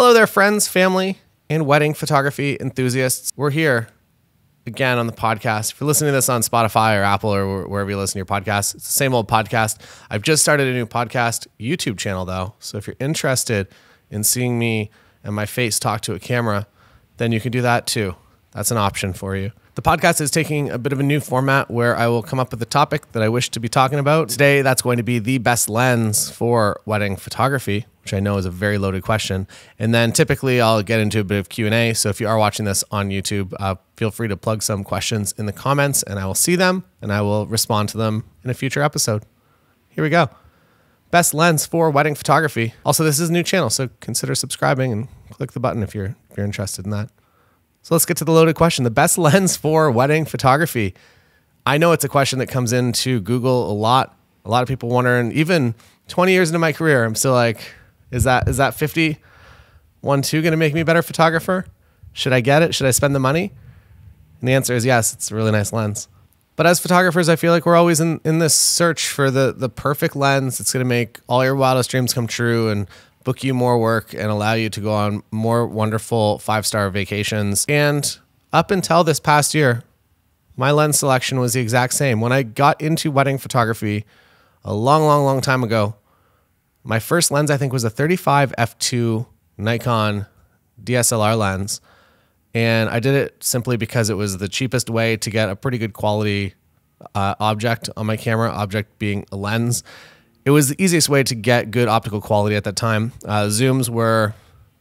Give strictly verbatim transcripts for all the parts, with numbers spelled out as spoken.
Hello there, friends, family, and wedding photography enthusiasts. We're here again on the podcast. If you're listening to this on Spotify or Apple or wherever you listen to your podcast, it's the same old podcast. I've just started a new podcast YouTube channel, though. So if you're interested in seeing me and my face talk to a camera, then you can do that too. That's an option for you. The podcast is taking a bit of a new format where I will come up with a topic that I wish to be talking about. Today, that's going to be the best lens for wedding photography, which I know is a very loaded question. And then typically I'll get into a bit of Q and A. So if you are watching this on YouTube, uh, feel free to plug some questions in the comments and I will see them and I will respond to them in a future episode. Here we go. Best lens for wedding photography. Also, this is a new channel, so consider subscribing and click the button if you're, if you're interested in that. So let's get to the loaded question. The best lens for wedding photography. I know it's a question that comes into Google a lot. A lot of people wondering, even twenty years into my career, I'm still like, is that is that fifty one two going to make me a better photographer? Should I get it? Should I spend the money? And the answer is yes, it's a really nice lens. But as photographers, I feel like we're always in, in this search for the, the perfect lens that's going to make all your wildest dreams come true and book you more work and allow you to go on more wonderful five-star vacations. And up until this past year, my lens selection was the exact same. When I got into wedding photography a long, long, long time ago, my first lens, I think, was a thirty-five f two Nikon D S L R lens. And I did it simply because it was the cheapest way to get a pretty good quality uh, object on my camera, object being a lens. It was the easiest way to get good optical quality at that time. Uh, zooms were,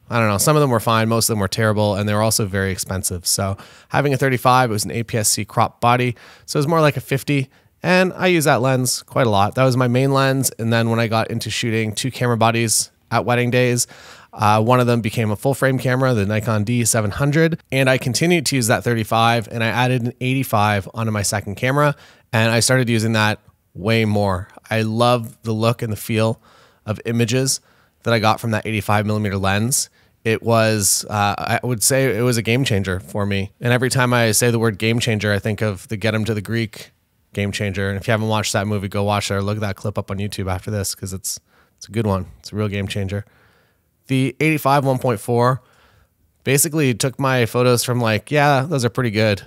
I don't know, some of them were fine, most of them were terrible, and they were also very expensive. So having a thirty-five, it was an A P S C crop body, so it was more like a fifty, and I use that lens quite a lot. That was my main lens, and then when I got into shooting two camera bodies at wedding days, uh, one of them became a full-frame camera, the Nikon D seven hundred, and I continued to use that thirty-five, and I added an eighty-five onto my second camera, and I started using that way more. I love the look and the feel of images that I got from that eighty-five millimeter lens. It was, uh, I would say it was a game changer for me. And every time I say the word game changer, I think of the Get Him to the Greek game changer. And if you haven't watched that movie, go watch it or look at that clip up on YouTube after this, because it's, it's a good one. It's a real game changer. The eighty-five one point four basically took my photos from like, yeah, those are pretty good.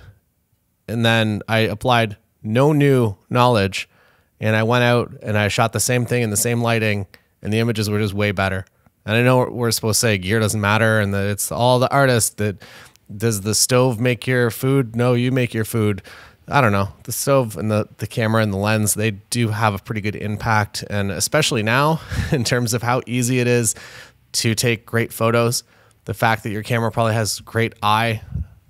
And then I applied no new knowledge. And I went out and I shot the same thing in the same lighting and the images were just way better. And I know we're supposed to say gear doesn't matter and that it's all the artist that does the stove make your food? No, you make your food. I don't know. The stove and the, the camera and the lens, they do have a pretty good impact. And especially now in terms of how easy it is to take great photos, the fact that your camera probably has great eye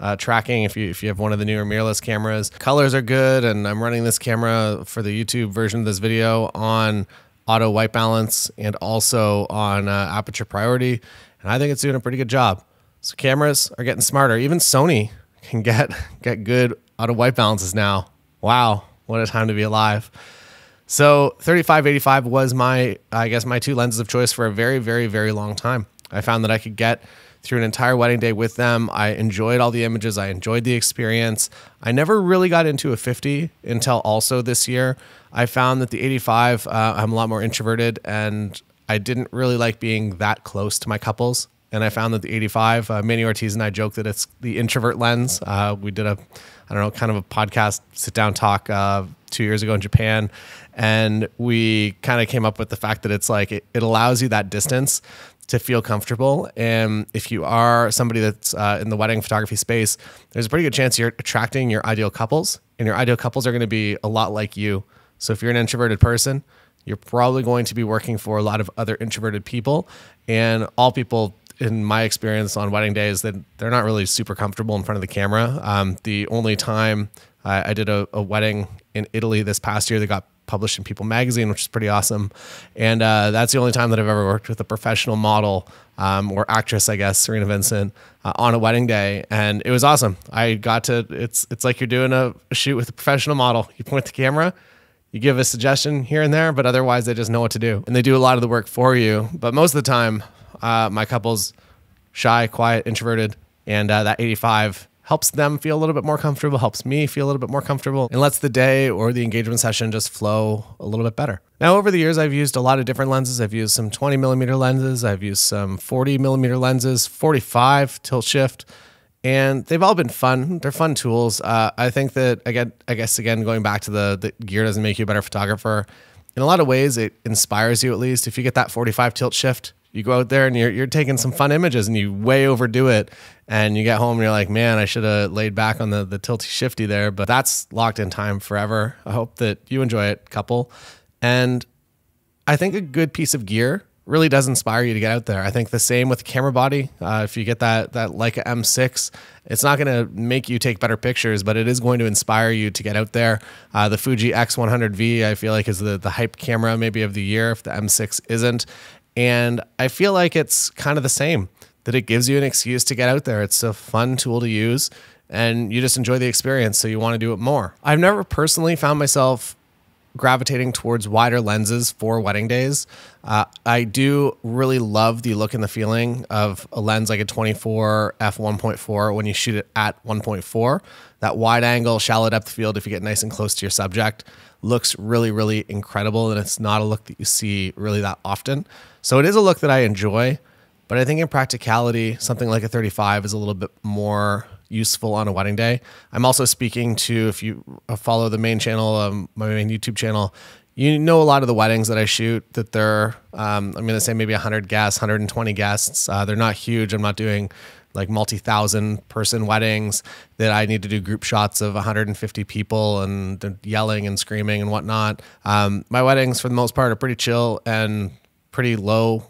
Uh, tracking if you if you have one of the newer mirrorless cameras. Colors are good, and I'm running this camera for the YouTube version of this video on auto white balance and also on uh, aperture priority, and I think it's doing a pretty good job. So cameras are getting smarter. Even Sony can get get good auto white balances now. Wow, what a time to be alive. So thirty-five eighty-five was my, I guess, my two lenses of choice for a very, very, very long time. I found that I could get through an entire wedding day with them. I enjoyed all the images. I enjoyed the experience. I never really got into a fifty until also this year. I found that the eighty-five, uh, I'm a lot more introverted and I didn't really like being that close to my couples. And I found that the eighty-five, uh, Manny Ortiz and I joke that it's the introvert lens. Uh, we did a, I don't know, kind of a podcast sit down talk uh, two years ago in Japan. And we kind of came up with the fact that it's like, it, it allows you that distance to feel comfortable. And if you are somebody that's uh, in the wedding photography space, there's a pretty good chance you're attracting your ideal couples, and your ideal couples are going to be a lot like you. So if you're an introverted person, you're probably going to be working for a lot of other introverted people, and all people in my experience on wedding days that they're not really super comfortable in front of the camera. Um, the only time I, I did a, a wedding in Italy this past year that got published in People magazine, which is pretty awesome. And uh, that's the only time that I've ever worked with a professional model um, or actress, I guess, Serena Vincent, uh, on a wedding day. And it was awesome. I got to, it's, it's like you're doing a shoot with a professional model. You point the camera, you give a suggestion here and there, but otherwise they just know what to do. And they do a lot of the work for you. But most of the time, uh, my couple's shy, quiet, introverted, and uh, that eighty-five helps them feel a little bit more comfortable, helps me feel a little bit more comfortable, and lets the day or the engagement session just flow a little bit better. Now, over the years, I've used a lot of different lenses. I've used some twenty millimeter lenses. I've used some forty millimeter lenses, forty-five tilt shift, and they've all been fun. They're fun tools. Uh, I think that, again, I guess, again, going back to the, the gear doesn't make you a better photographer. In a lot of ways, it inspires you, at least. If you get that forty-five tilt shift, you go out there and you're, you're taking some fun images and you way overdo it. And you get home and you're like, man, I should have laid back on the, the tilty shifty there. But that's locked in time forever. I hope that you enjoy it, couple. And I think a good piece of gear really does inspire you to get out there. I think the same with the camera body. Uh, if you get that, that Leica M six, it's not going to make you take better pictures, but it is going to inspire you to get out there. Uh, the Fuji X one hundred V, I feel like, is the, the hype camera maybe of the year, if the M six isn't. And I feel like it's kind of the same, that it gives you an excuse to get out there. It's a fun tool to use and you just enjoy the experience, so you want to do it more. I've never personally found myself gravitating towards wider lenses for wedding days. Uh, I do really love the look and the feeling of a lens like a twenty-four f one point four when you shoot it at one point four. That wide angle, shallow depth field, if you get nice and close to your subject, looks really, really incredible, and it's not a look that you see really that often. So it is a look that I enjoy, but I think in practicality, something like a thirty-five is a little bit more useful on a wedding day. I'm also speaking to, if you follow the main channel, um, my main YouTube channel, you know a lot of the weddings that I shoot, that they're, um, I'm going to say maybe one hundred guests, one hundred twenty guests. Uh, they're not huge. I'm not doing like multi-thousand person weddings that I need to do group shots of one hundred fifty people and they're yelling and screaming and whatnot. Um, my weddings, for the most part, are pretty chill and pretty low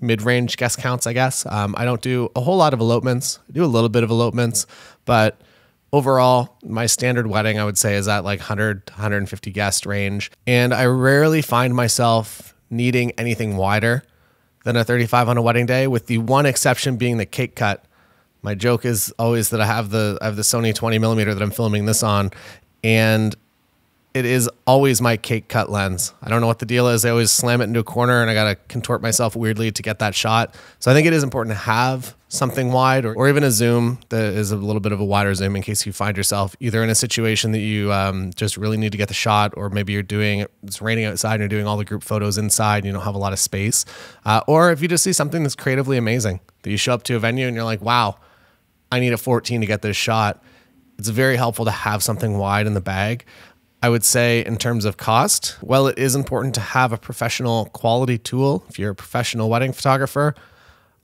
mid-range guest counts, I guess. Um, I don't do a whole lot of elopements. I do a little bit of elopements, but overall, my standard wedding, I would say, is at like one hundred, one hundred fifty guest range. And I rarely find myself needing anything wider than a thirty-five on a wedding day, with the one exception being the cake cut. My joke is always that I have the I have the Sony twenty millimeter that I'm filming this on, and it is always my cake cut lens. I don't know what the deal is. I always slam it into a corner and I got to contort myself weirdly to get that shot. So I think it is important to have something wide, or, or even a zoom that is a little bit of a wider zoom, in case you find yourself either in a situation that you um, just really need to get the shot, or maybe you're doing, it's raining outside and you're doing all the group photos inside and you don't have a lot of space. Uh, or if you just see something that's creatively amazing, that you show up to a venue and you're like, wow, I need a fourteen to get this shot. It's very helpful to have something wide in the bag. I would say, in terms of cost, well, it is important to have a professional quality tool. If you're a professional wedding photographer,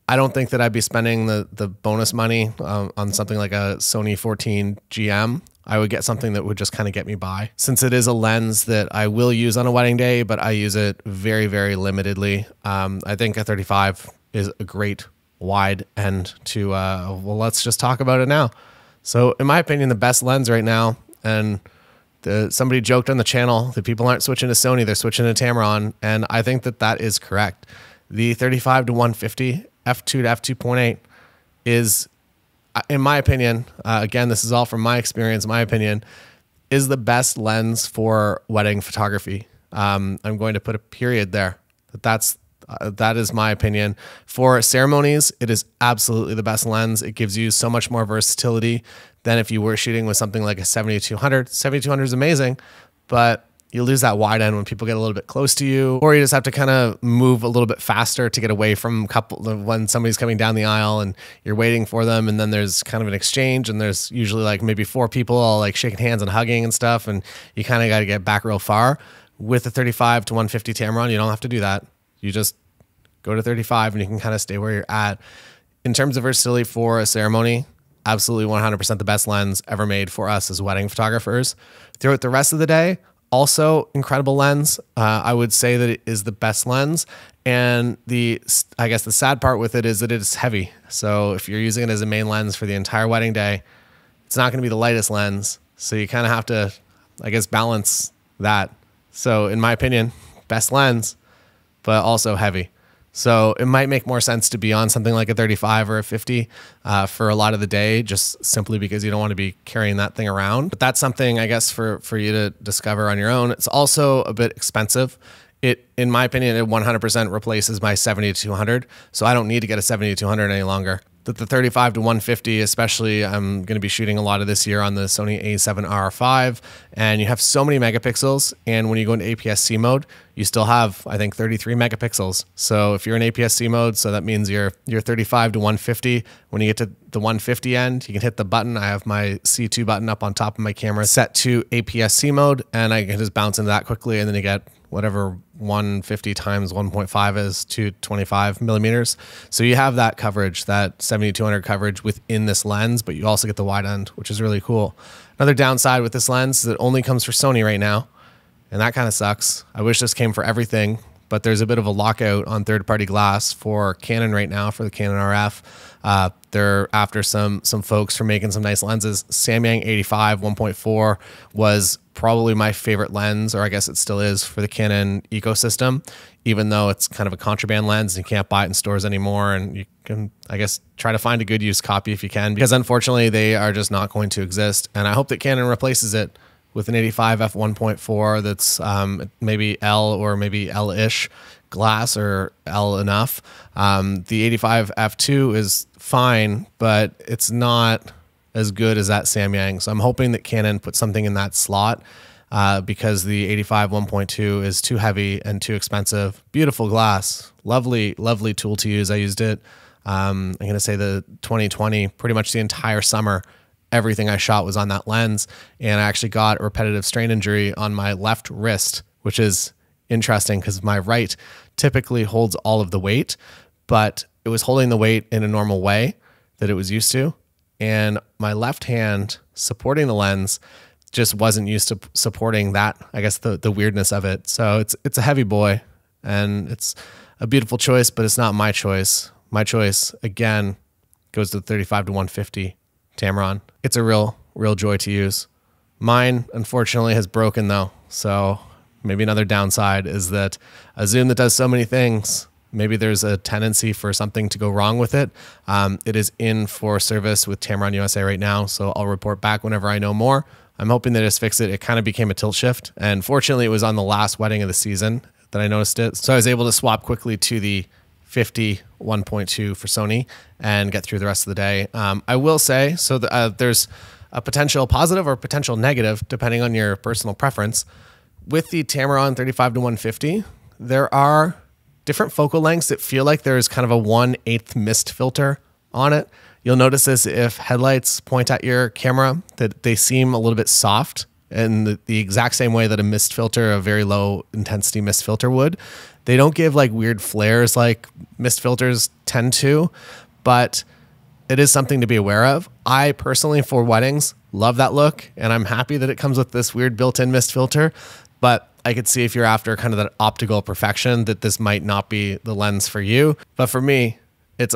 I don't think that I'd be spending the, the bonus money um, on something like a Sony fourteen G M. I would get something that would just kind of get me by, since it is a lens that I will use on a wedding day, but I use it very, very limitedly. Um, I think a thirty-five is a great wide end to, uh, well, let's just talk about it now. So in my opinion, the best lens right now, and the, somebody joked on the channel that people aren't switching to Sony, they're switching to Tamron. And I think that that is correct. The thirty-five to one fifty f two to f two point eight is, in my opinion, uh, again, this is all from my experience, my opinion, is the best lens for wedding photography. Um, I'm going to put a period there. That that's, Uh, that is my opinion. For ceremonies, it is absolutely the best lens. It gives you so much more versatility than if you were shooting with something like a seventy-two hundred. seventy-two hundred is amazing, but you lose that wide end when people get a little bit close to you, or you just have to kind of move a little bit faster to get away from couple when somebody's coming down the aisle and you're waiting for them. And then there's kind of an exchange, and there's usually like maybe four people all like shaking hands and hugging and stuff. And you kind of got to get back real far. With a thirty-five to one fifty Tamron, you don't have to do that. You just go to thirty-five and you can kind of stay where you're at. In terms of versatility for a ceremony, absolutely one hundred percent the best lens ever made for us as wedding photographers. Throughout the rest of the day, also incredible lens. Uh, I would say that it is the best lens. And the, I guess the sad part with it is that it's heavy. So if you're using it as a main lens for the entire wedding day, it's not going to be the lightest lens. So you kind of have to, I guess, balance that. So in my opinion, best lens, but also heavy. So it might make more sense to be on something like a thirty-five or a fifty uh, for a lot of the day, just simply because you don't want to be carrying that thing around. But that's something, I guess, for, for you to discover on your own. It's also a bit expensive. It, in my opinion, it one hundred percent replaces my seventy-two hundred. So I don't need to get a seventy-two hundred any longer. that the thirty-five to one fifty, especially, I'm going to be shooting a lot of this year on the Sony A seven R five, and you have so many megapixels. And when you go into A P S C mode, you still have, I think, thirty-three megapixels. So if you're in A P S C mode, so that means you're, you're thirty-five to one fifty. When you get to the one fifty end, you can hit the button. I have my C two button up on top of my camera set to A P S C mode, and I can just bounce into that quickly, and then you get whatever one fifty times one point five is, two twenty-five millimeters. So you have that coverage, that seventy-two hundred coverage within this lens, but you also get the wide end, which is really cool. Another downside with this lens is it only comes for Sony right now, and that kind of sucks. I wish this came for everything, but there's a bit of a lockout on third-party glass for Canon right now, for the Canon R F. Uh, they're after some some folks for making some nice lenses. Samyang eighty-five one point four was probably my favorite lens, or I guess it still is, for the Canon ecosystem, even though it's kind of a contraband lens and you can't buy it in stores anymore. And you can, I guess, try to find a good used copy if you can, because unfortunately they are just not going to exist. And I hope that Canon replaces it with an eighty-five f one point four that's um, maybe L or maybe L-ish glass, or L enough. Um, the eighty-five f two is fine, but it's not as good as that Samyang. So I'm hoping that Canon puts something in that slot, uh, because the eighty-five one point two is too heavy and too expensive. Beautiful glass, lovely, lovely tool to use. I used it, um, I'm gonna say the twenty twenty, pretty much the entire summer. Everything I shot was on that lens, and I actually got a repetitive strain injury on my left wrist, which is interesting because my right typically holds all of the weight, but it was holding the weight in a normal way that it was used to. And my left hand supporting the lens just wasn't used to supporting that, I guess, the, the weirdness of it. So it's, it's a heavy boy, and it's a beautiful choice, but it's not my choice. My choice, again, goes to the thirty-five to one fifty Tamron. It's a real, real joy to use. Mine, unfortunately, has broken though. So maybe another downside is that a zoom that does so many things, maybe there's a tendency for something to go wrong with it. Um, it is in for service with Tamron U S A right now, so I'll report back whenever I know more. I'm hoping they just fix it. It kind of became a tilt shift, and fortunately it was on the last wedding of the season that I noticed it. So I was able to swap quickly to the fifty one point two for Sony and get through the rest of the day. Um, I will say, so the, uh, there's a potential positive or potential negative, depending on your personal preference. With the Tamron thirty-five to one fifty, there are different focal lengths that feel like there's kind of a one eighth mist filter on it. You'll notice this if headlights point at your camera, that they seem a little bit soft, in the, the exact same way that a mist filter, a very low intensity mist filter would. They don't give like weird flares like mist filters tend to, but it is something to be aware of. I personally, for weddings, love that look, and I'm happy that it comes with this weird built-in mist filter, but I could see if you're after kind of that optical perfection that this might not be the lens for you. But for me, it's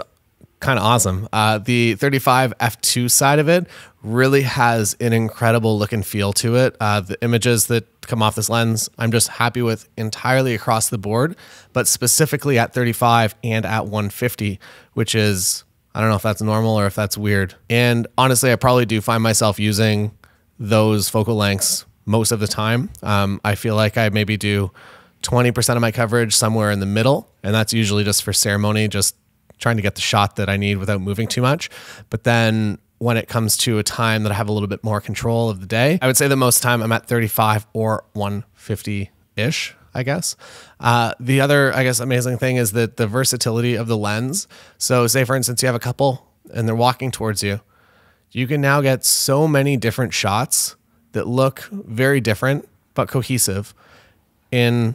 kind of awesome. Uh, the thirty-five f two side of it really has an incredible look and feel to it. Uh, the images that come off this lens, I'm just happy with entirely across the board, but specifically at thirty-five and at one fifty, which is, I don't know if that's normal or if that's weird. And honestly, I probably do find myself using those focal lengths most of the time. Um, I feel like I maybe do twenty percent of my coverage somewhere in the middle, and that's usually just for ceremony, just trying to get the shot that I need without moving too much. But then when it comes to a time that I have a little bit more control of the day, I would say the most time I'm at thirty-five or one fifty-ish, I guess. Uh, the other, I guess, amazing thing is that the versatility of the lens. So say, for instance, you have a couple and they're walking towards you. You can now get so many different shots that look very different but cohesive in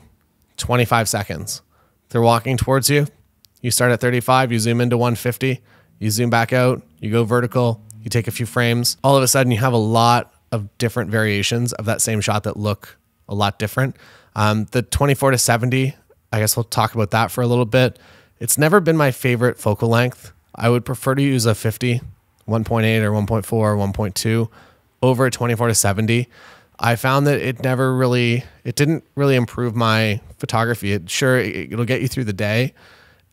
twenty-five seconds. They're walking towards you. You start at thirty-five, you zoom into one fifty, you zoom back out, you go vertical, you take a few frames. All of a sudden you have a lot of different variations of that same shot that look a lot different. Um, the twenty-four to seventy, I guess we'll talk about that for a little bit. It's never been my favorite focal length. I would prefer to use a fifty, one point eight or one point four or one point two over a twenty-four to seventy. I found that it never really, it didn't really improve my photography. It sure, it'll get you through the day,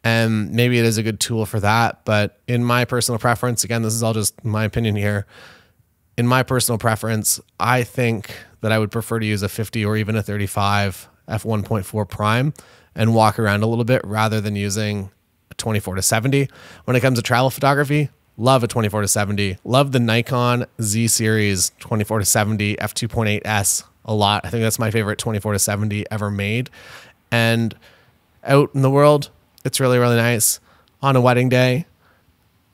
and maybe it is a good tool for that. But in my personal preference, again, this is all just my opinion here. In my personal preference, I think that I would prefer to use a fifty or even a thirty-five f one point four prime and walk around a little bit rather than using a twenty-four to seventy. When it comes to travel photography, love a twenty-four to seventy. Love the Nikon Z series twenty-four to seventy f two point eight S a lot. I think that's my favorite twenty-four to seventy ever made. And out in the world, it's really, really nice. On a wedding day,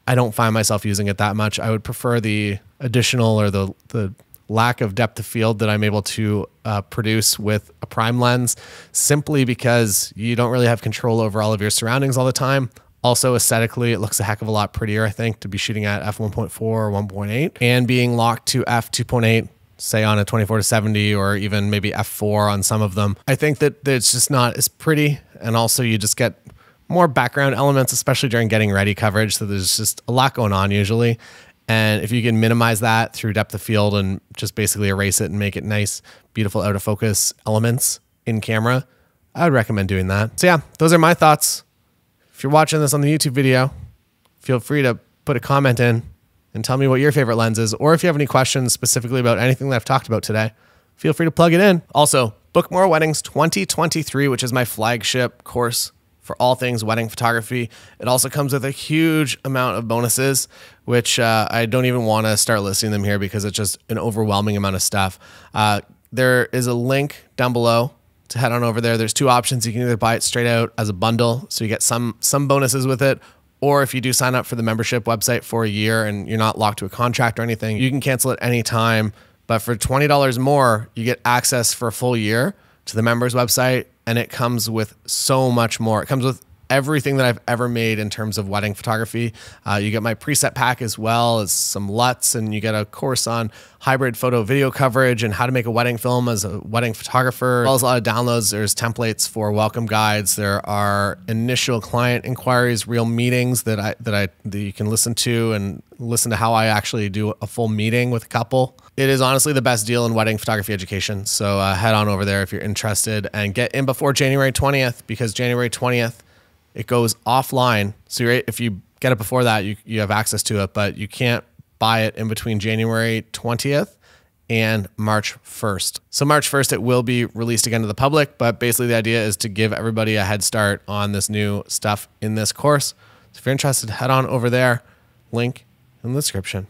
I don't find myself using it that much. I would prefer the additional or the the lack of depth of field that I'm able to uh, produce with a prime lens, simply because you don't really have control over all of your surroundings all the time. Also, aesthetically, it looks a heck of a lot prettier, I think, to be shooting at f one point four or one point eight and being locked to f two point eight, say on a twenty-four to seventy, or even maybe f four on some of them. I think that it's just not as pretty, and also you just get more background elements, especially during getting ready coverage. So there's just a lot going on usually. And if you can minimize that through depth of field and just basically erase it and make it nice, beautiful out of focus elements in camera, I would recommend doing that. So yeah, those are my thoughts. If you're watching this on the YouTube video, feel free to put a comment in and tell me what your favorite lens is, or if you have any questions specifically about anything that I've talked about today, feel free to plug it in. Also, Book More Weddings twenty twenty-three, which is my flagship course for all things wedding photography. It also comes with a huge amount of bonuses, which uh, I don't even want to start listing them here because it's just an overwhelming amount of stuff. Uh, there is a link down below to head on over there. There's two options. You can either buy it straight out as a bundle, so you get some, some bonuses with it, or if you do sign up for the membership website for a year and you're not locked to a contract or anything, you can cancel at any time. But for twenty dollars more, you get access for a full year to the members website, and it comes with so much more. It comes with everything that I've ever made in terms of wedding photography. Uh, you get my preset pack as well as some L U Ts, and you get a course on hybrid photo video coverage and how to make a wedding film as a wedding photographer, as well as a lot of downloads. There's templates for welcome guides. There are initial client inquiries, real meetings that I, that I, that you can listen to and listen to how I actually do a full meeting with a couple. It is honestly the best deal in wedding photography education. So uh, head on over there if you're interested, and get in before January twentieth, because January twentieth, it goes offline. So you're, if you get it before that, you, you have access to it, but you can't buy it in between January twentieth and March first. So March first, it will be released again to the public, but basically the idea is to give everybody a head start on this new stuff in this course. So if you're interested, head on over there, link in the description.